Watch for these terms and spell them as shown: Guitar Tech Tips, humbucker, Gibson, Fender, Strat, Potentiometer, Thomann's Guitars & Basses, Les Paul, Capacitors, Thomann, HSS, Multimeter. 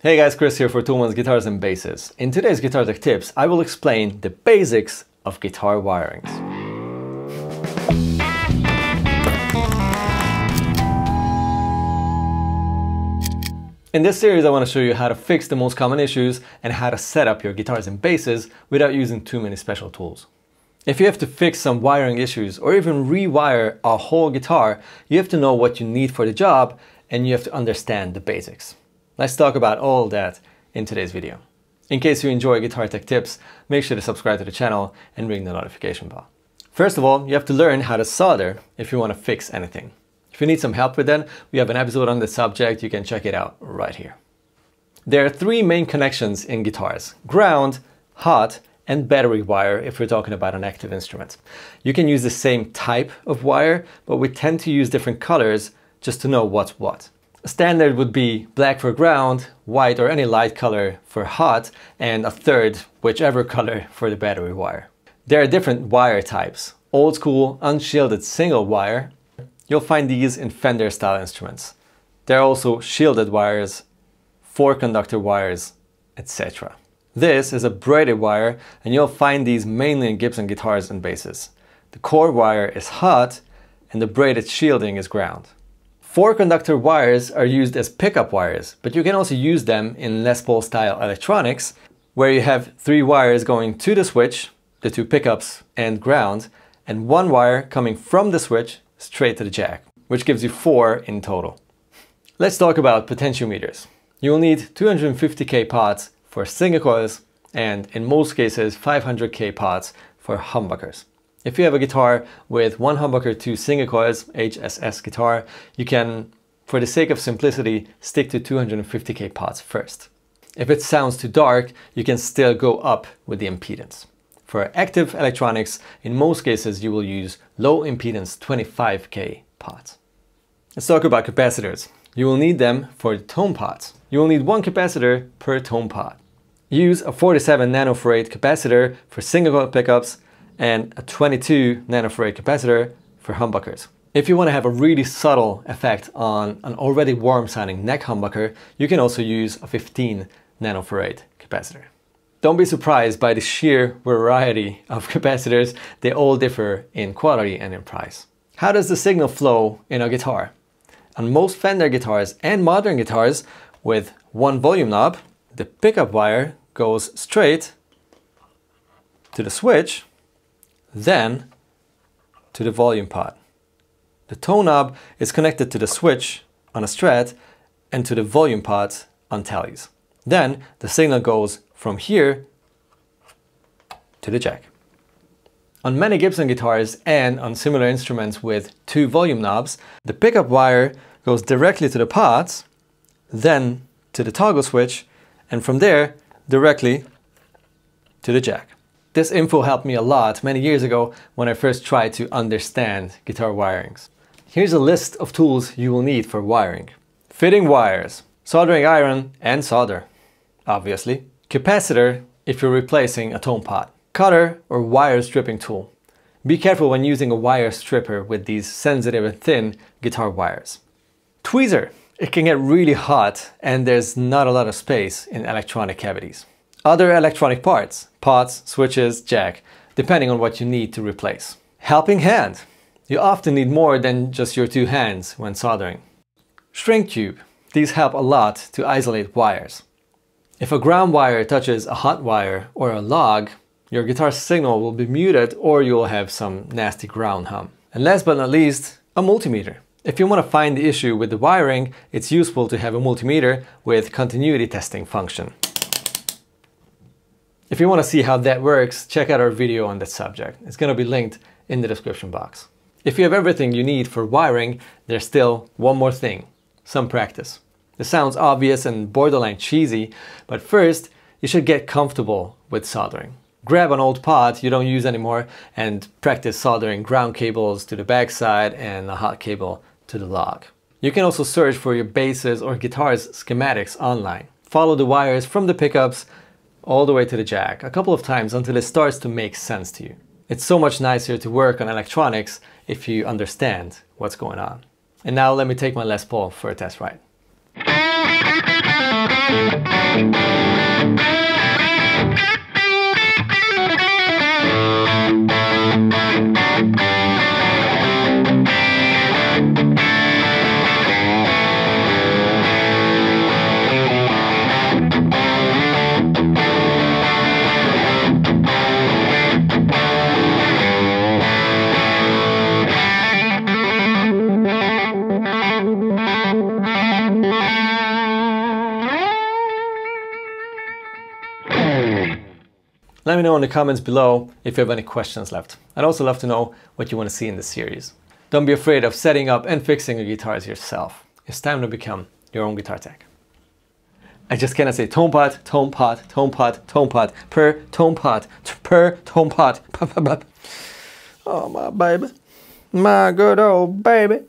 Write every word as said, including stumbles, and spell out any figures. Hey guys, Chris here for Thomann's Guitars and Basses. In today's Guitar Tech Tips, I will explain the basics of guitar wirings. In this series, I want to show you how to fix the most common issues and how to set up your guitars and basses without using too many special tools. If you have to fix some wiring issues or even rewire a whole guitar, you have to know what you need for the job and you have to understand the basics. Let's talk about all that in today's video. In case you enjoy Guitar Tech Tips, make sure to subscribe to the channel and ring the notification bell. First of all, you have to learn how to solder if you want to fix anything. If you need some help with that, we have an episode on the subject, you can check it out right here. There are three main connections in guitars: ground, hot, and battery wire if we're talking about an active instrument. You can use the same type of wire, but we tend to use different colors just to know what's what. Standard would be black for ground, white or any light color for hot, and a third, whichever color, for the battery wire. There are different wire types. Old school, unshielded single wire. You'll find these in Fender style instruments. There are also shielded wires, four conductor wires, et cetera. This is a braided wire, and you'll find these mainly in Gibson guitars and basses. The core wire is hot, and the braided shielding is ground. Four conductor wires are used as pickup wires, but you can also use them in Les Paul style electronics, where you have three wires going to the switch, the two pickups and ground, and one wire coming from the switch straight to the jack, which gives you four in total. Let's talk about potentiometers. You will need two hundred fifty K pots for single coils and, in most cases, five hundred K pots for humbuckers. If you have a guitar with one humbucker, two single coils, H S S guitar, you can, for the sake of simplicity, stick to two hundred fifty K pots first. If it sounds too dark, you can still go up with the impedance. For active electronics, in most cases, you will use low impedance twenty-five K pots. Let's talk about capacitors. You will need them for the tone pots. You will need one capacitor per tone pot. Use a forty-seven nanofarad capacitor for single coil pickups, and a twenty-two nanofarad capacitor for humbuckers. If you want to have a really subtle effect on an already warm sounding neck humbucker, you can also use a fifteen nanofarad capacitor. Don't be surprised by the sheer variety of capacitors. They all differ in quality and in price. How does the signal flow in a guitar? On most Fender guitars and modern guitars with one volume knob, the pickup wire goes straight to the switch, then to the volume pot. The tone knob is connected to the switch on a Strat and to the volume pot on tallies. Then the signal goes from here to the jack. On many Gibson guitars and on similar instruments with two volume knobs, the pickup wire goes directly to the pots, then to the toggle switch, and from there directly to the jack. This info helped me a lot many years ago when I first tried to understand guitar wirings. Here's a list of tools you will need for wiring. Fitting wires, soldering iron and solder, obviously. Capacitor if you're replacing a tone pot. Cutter or wire stripping tool. Be careful when using a wire stripper with these sensitive and thin guitar wires. Tweezer. It can get really hot and there's not a lot of space in electronic cavities. Other electronic parts, pots, switches, jack, depending on what you need to replace. Helping hand. You often need more than just your two hands when soldering. Shrink tube. These help a lot to isolate wires. If a ground wire touches a hot wire or a log, your guitar signal will be muted or you'll have some nasty ground hum. And last but not least, a multimeter. If you want to find the issue with the wiring, it's useful to have a multimeter with continuity testing function. If you want to see how that works, check out our video on that subject. It's going to be linked in the description box. If you have everything you need for wiring, there's still one more thing, some practice. This sounds obvious and borderline cheesy, but first you should get comfortable with soldering. Grab an old pot you don't use anymore and practice soldering ground cables to the backside and a hot cable to the log. You can also search for your basses or guitars schematics online. Follow the wires from the pickups all the way to the jack a couple of times until it starts to make sense to you. It's so much nicer to work on electronics if you understand what's going on. And now let me take my Les Paul for a test ride. Let me know in the comments below if you have any questions left. I'd also love to know what you want to see in this series. Don't be afraid of setting up and fixing your guitars yourself. It's time to become your own guitar tech. I just cannot say Thomann, Thomann, Thomann, Thomann, per Thomann, per Thomann. Oh my baby, my good old baby.